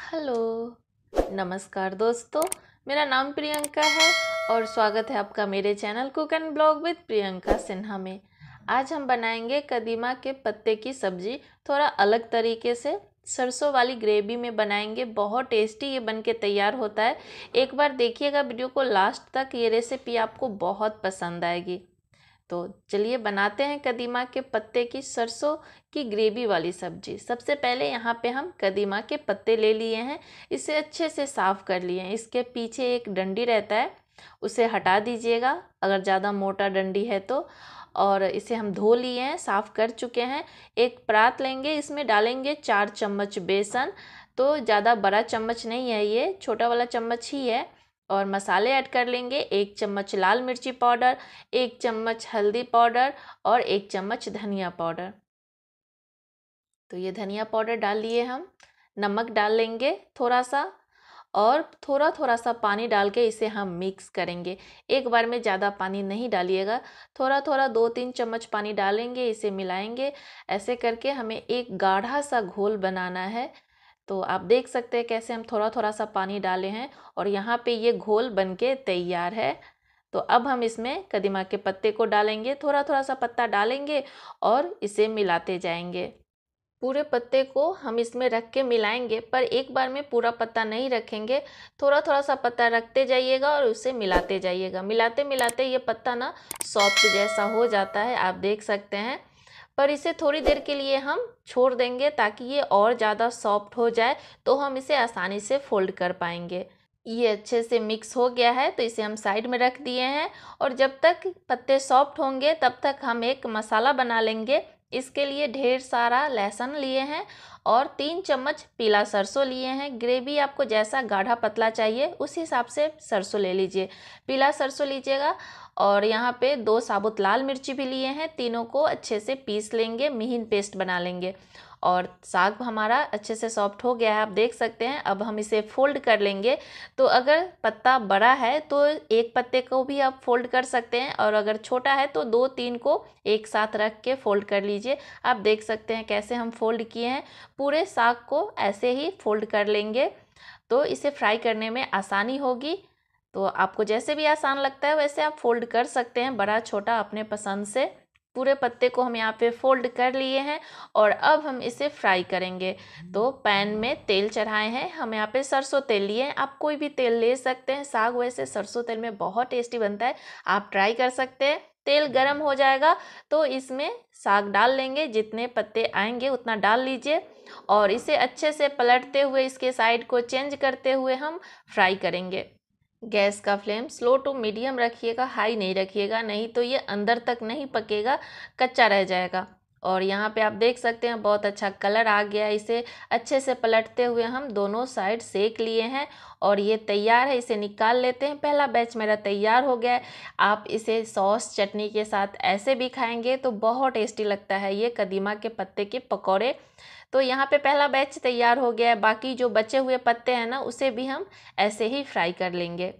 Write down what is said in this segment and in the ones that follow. Hello नमस्कार दोस्तों, मेरा नाम प्रियंका है और स्वागत है आपका मेरे channel cook and blog with Priyanka Sinha में। आज हम बनाएंगे कदीमा के पत्ते की सब्जी, थोड़ा अलग तरीके से सरसों वाली ग्रेवी में बनाएंगे। बहुत टेस्टी ये बनके तैयार होता है। एक बार देखिएगा वीडियो को लास्ट तक, ये रेसिपी आपको बहुत पसंद आएगी। तो चलिए बनाते हैं कदीमा के पत्ते की सरसों की ग्रेवी वाली सब्जी। सबसे पहले यहाँ पे हम कदीमा के पत्ते ले लिए हैं, इसे अच्छे से साफ़ कर लिए हैं। इसके पीछे एक डंडी रहता है, उसे हटा दीजिएगा अगर ज़्यादा मोटा डंडी है तो। और इसे हम धो लिए हैं, साफ़ कर चुके हैं। एक परात लेंगे, इसमें डालेंगे 4 चम्मच बेसन। तो ज़्यादा बड़ा चम्मच नहीं है, ये छोटा वाला चम्मच ही है। और मसाले ऐड कर लेंगे, 1 चम्मच लाल मिर्ची पाउडर, 1 चम्मच हल्दी पाउडर और 1 चम्मच धनिया पाउडर। तो ये धनिया पाउडर डाल लिए हम। नमक डाल लेंगे थोड़ा सा और थोड़ा सा पानी डाल के इसे हम मिक्स करेंगे। एक बार में ज़्यादा पानी नहीं डालिएगा, थोड़ा थोड़ा 2-3 चम्मच पानी डालेंगे, इसे मिलाएंगे। ऐसे करके हमें एक गाढ़ा सा घोल बनाना है। तो आप देख सकते हैं कैसे हम थोड़ा सा पानी डाले हैं और यहाँ पे ये घोल बनके तैयार है। तो अब हम इसमें कदीमा के पत्ते को डालेंगे, थोड़ा सा पत्ता डालेंगे और इसे मिलाते जाएंगे। पूरे पत्ते को हम इसमें रख के मिलाएंगे, पर एक बार में पूरा पत्ता नहीं रखेंगे, थोड़ा सा पत्ता रखते जाइएगा और उसे मिलाते जाइएगा। मिलाते मिलाते ये पत्ता ना सॉफ्ट जैसा हो जाता है, आप देख सकते हैं। पर इसे थोड़ी देर के लिए हम छोड़ देंगे ताकि ये और ज़्यादा सॉफ्ट हो जाए, तो हम इसे आसानी से फोल्ड कर पाएंगे। ये अच्छे से मिक्स हो गया है, तो इसे हम साइड में रख दिए हैं। और जब तक पत्ते सॉफ्ट होंगे तब तक हम एक मसाला बना लेंगे। इसके लिए ढेर सारा लहसुन लिए हैं और 3 चम्मच पीला सरसों लिए हैं। ग्रेवी आपको जैसा गाढ़ा पतला चाहिए उस हिसाब से सरसों ले लीजिए, पीला सरसों लीजिएगा। और यहाँ पे 2 साबुत लाल मिर्ची भी लिए हैं। तीनों को अच्छे से पीस लेंगे, महीन पेस्ट बना लेंगे। और साग हमारा अच्छे से सॉफ्ट हो गया है, आप देख सकते हैं। अब हम इसे फोल्ड कर लेंगे। तो अगर पत्ता बड़ा है तो एक पत्ते को भी आप फोल्ड कर सकते हैं, और अगर छोटा है तो 2-3 को एक साथ रख के फोल्ड कर लीजिए। आप देख सकते हैं कैसे हम फोल्ड किए हैं। पूरे साग को ऐसे ही फोल्ड कर लेंगे, तो इसे फ्राई करने में आसानी होगी। तो आपको जैसे भी आसान लगता है वैसे आप फोल्ड कर सकते हैं, बड़ा छोटा अपने पसंद से। पूरे पत्ते को हम यहाँ पे फोल्ड कर लिए हैं और अब हम इसे फ्राई करेंगे। तो पैन में तेल चढ़ाए हैं, हम यहाँ पे सरसों तेल लिए हैं। आप कोई भी तेल ले सकते हैं, साग वैसे सरसों तेल में बहुत टेस्टी बनता है, आप ट्राई कर सकते हैं। तेल गरम हो जाएगा तो इसमें साग डाल लेंगे, जितने पत्ते आएंगे उतना डाल लीजिए। और इसे अच्छे से पलटते हुए, इसके साइड को चेंज करते हुए हम फ्राई करेंगे। गैस का फ्लेम स्लो टू मीडियम रखिएगा, हाई नहीं रखिएगा, नहीं तो ये अंदर तक नहीं पकेगा, कच्चा रह जाएगा। और यहाँ पे आप देख सकते हैं बहुत अच्छा कलर आ गया। इसे अच्छे से पलटते हुए हम दोनों साइड सेक लिए हैं और ये तैयार है। इसे निकाल लेते हैं। पहला बैच मेरा तैयार हो गया है। आप इसे सॉस चटनी के साथ ऐसे भी खाएंगे तो बहुत टेस्टी लगता है ये कदीमा के पत्ते के पकौड़े। तो यहाँ पे पहला बैच तैयार हो गया है। बाकी जो बचे हुए पत्ते हैं ना, उसे भी हम ऐसे ही फ्राई कर लेंगे।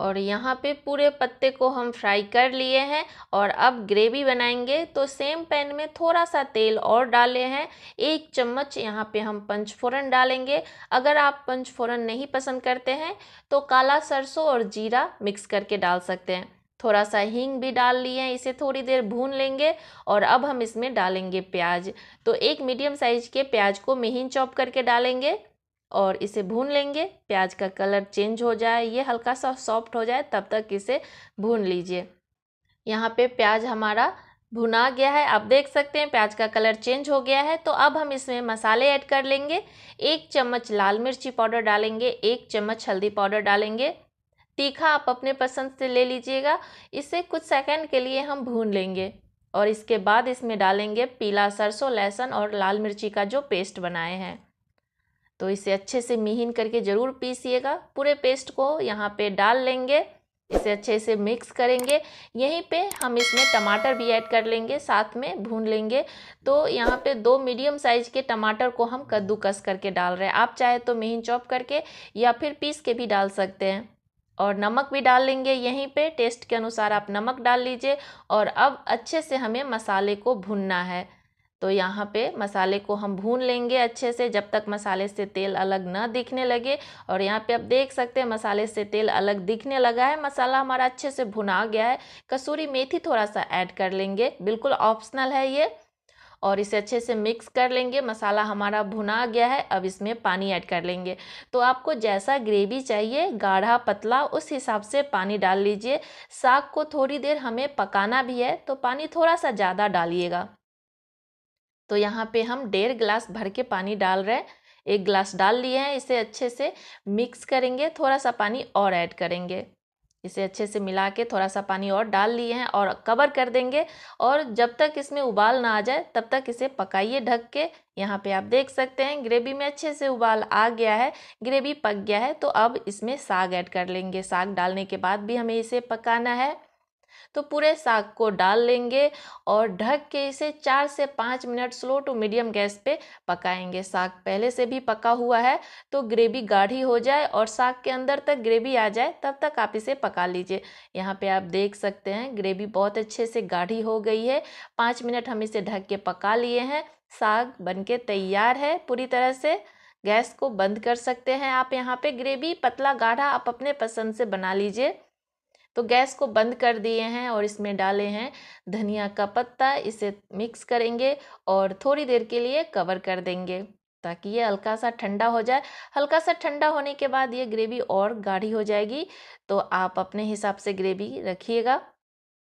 और यहाँ पे पूरे पत्ते को हम फ्राई कर लिए हैं और अब ग्रेवी बनाएंगे। तो सेम पैन में थोड़ा सा तेल और डाले हैं, 1 चम्मच यहाँ पे हम पंचफोरन डालेंगे। अगर आप पंचफोरन नहीं पसंद करते हैं तो काला सरसों और जीरा मिक्स करके डाल सकते हैं। थोड़ा सा हींग भी डाल लिए हैं, इसे थोड़ी देर भून लेंगे। और अब हम इसमें डालेंगे प्याज। तो एक मीडियम साइज के प्याज को महीन चॉप करके डालेंगे और इसे भून लेंगे। प्याज का कलर चेंज हो जाए, ये हल्का सा सॉफ्ट हो जाए, तब तक इसे भून लीजिए। यहाँ पे प्याज हमारा भुना गया है, आप देख सकते हैं प्याज का कलर चेंज हो गया है। तो अब हम इसमें मसाले ऐड कर लेंगे। 1 चम्मच लाल मिर्ची पाउडर डालेंगे, 1 चम्मच हल्दी पाउडर डालेंगे। तीखा आप अपने पसंद से ले लीजिएगा। इसे कुछ सेकंड के लिए हम भून लेंगे और इसके बाद इसमें डालेंगे पीला सरसों, लहसुन और लाल मिर्ची का जो पेस्ट बनाए हैं। तो इसे अच्छे से महीन करके ज़रूर पीसिएगा। पूरे पेस्ट को यहाँ पे डाल लेंगे, इसे अच्छे से मिक्स करेंगे। यहीं पे हम इसमें टमाटर भी ऐड कर लेंगे, साथ में भून लेंगे। तो यहाँ पे 2 मीडियम साइज के टमाटर को हम कद्दूकस करके डाल रहे हैं। आप चाहे तो महीन चॉप करके या फिर पीस के भी डाल सकते हैं। और नमक भी डाल लेंगे, यहीं पे टेस्ट के अनुसार आप नमक डाल लीजिए। और अब अच्छे से हमें मसाले को भुनना है। तो यहाँ पे मसाले को हम भून लेंगे अच्छे से जब तक मसाले से तेल अलग ना दिखने लगे। और यहाँ पे आप देख सकते हैं मसाले से तेल अलग दिखने लगा है, मसाला हमारा अच्छे से भुना गया है। कसूरी मेथी थोड़ा सा ऐड कर लेंगे, बिल्कुल ऑप्शनल है ये। और इसे अच्छे से मिक्स कर लेंगे, मसाला हमारा भुना गया है। अब इसमें पानी ऐड कर लेंगे, तो आपको जैसा ग्रेवी चाहिए गाढ़ा पतला उस हिसाब से पानी डाल लीजिए। साग को थोड़ी देर हमें पकाना भी है तो पानी थोड़ा सा ज़्यादा डालिएगा। तो यहाँ पे हम 1.5 गिलास भर के पानी डाल रहे हैं, 1 गिलास डाल लिए हैं। इसे अच्छे से मिक्स करेंगे, थोड़ा सा पानी और ऐड करेंगे। इसे अच्छे से मिला के थोड़ा सा पानी और डाल लिए हैं और कवर कर देंगे। और जब तक इसमें उबाल ना आ जाए तब तक इसे पकाइए ढक के। यहाँ पे आप देख सकते हैं ग्रेवी में अच्छे से उबाल आ गया है, ग्रेवी पक गया है। तो अब इसमें साग ऐड कर लेंगे। साग डालने के बाद भी हमें इसे पकाना है, तो पूरे साग को डाल लेंगे और ढक के इसे 4 से 5 minute slow to medium gas पे पकाएंगे। साग पहले से भी पका हुआ है तो ग्रेवी गाढ़ी हो जाए और साग के अंदर तक ग्रेवी आ जाए तब तक आप इसे पका लीजिए। यहाँ पे आप देख सकते हैं ग्रेवी बहुत अच्छे से गाढ़ी हो गई है। 5 मिनट हम इसे ढक के पका लिए हैं। साग बनके तैयार है पूरी तरह से। गैस को बंद कर सकते हैं आप। यहाँ पे ग्रेवी पतला गाढ़ा आप अपने पसंद से बना लीजिए। तो गैस को बंद कर दिए हैं और इसमें डाले हैं धनिया का पत्ता। इसे मिक्स करेंगे और थोड़ी देर के लिए कवर कर देंगे ताकि ये हल्का सा ठंडा हो जाए। हल्का सा ठंडा होने के बाद ये ग्रेवी और गाढ़ी हो जाएगी। तो आप अपने हिसाब से ग्रेवी रखिएगा।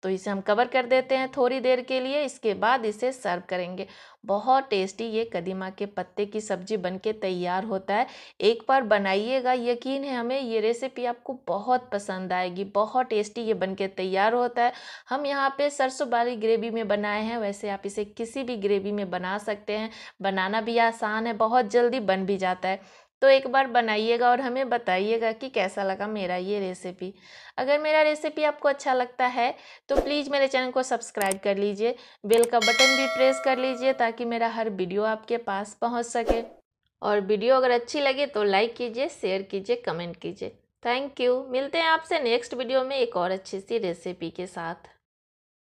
तो इसे हम कवर कर देते हैं थोड़ी देर के लिए। इसके बाद इसे सर्व करेंगे। बहुत टेस्टी ये कदीमा के पत्ते की सब्जी बनके तैयार होता है। एक बार बनाइएगा, यकीन है हमें ये रेसिपी आपको बहुत पसंद आएगी। बहुत टेस्टी ये बनके तैयार होता है। हम यहाँ पे सरसों वाली ग्रेवी में बनाए हैं, वैसे आप इसे किसी भी ग्रेवी में बना सकते हैं। बनाना भी आसान है, बहुत जल्दी बन भी जाता है। तो एक बार बनाइएगा और हमें बताइएगा कि कैसा लगा मेरा ये रेसिपी। अगर मेरा रेसिपी आपको अच्छा लगता है तो प्लीज़ मेरे चैनल को सब्सक्राइब कर लीजिए, बेल का बटन भी प्रेस कर लीजिए ताकि मेरा हर वीडियो आपके पास पहुंच सके। और वीडियो अगर अच्छी लगे तो लाइक कीजिए, शेयर कीजिए, कमेंट कीजिए। Thank you. मिलते हैं आपसे नेक्स्ट वीडियो में एक और अच्छी सी रेसिपी के साथ।